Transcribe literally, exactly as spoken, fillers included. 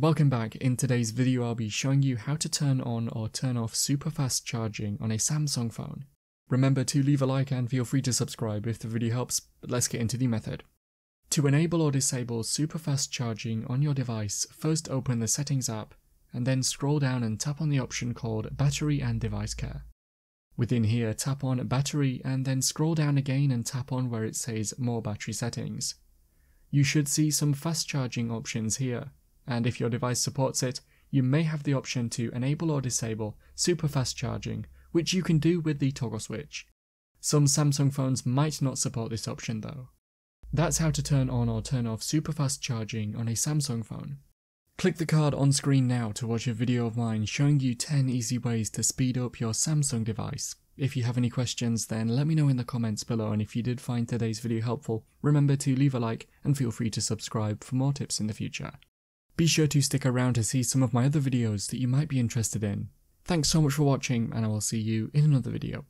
Welcome back. In today's video I'll be showing you how to turn on or turn off super fast charging on a Samsung phone. Remember to leave a like and feel free to subscribe if the video helps, but let's get into the method. To enable or disable super fast charging on your device, first open the Settings app and then scroll down and tap on the option called Battery and Device Care. Within here, tap on Battery and then scroll down again and tap on where it says More Battery Settings. You should see some fast charging options here. And if your device supports it, you may have the option to enable or disable super fast charging, which you can do with the toggle switch. Some Samsung phones might not support this option though. That's how to turn on or turn off super fast charging on a Samsung phone. Click the card on screen now to watch a video of mine showing you ten easy ways to speed up your Samsung device. If you have any questions, then let me know in the comments below, and if you did find today's video helpful, remember to leave a like and feel free to subscribe for more tips in the future. Be sure to stick around to see some of my other videos that you might be interested in. Thanks so much for watching, and I will see you in another video.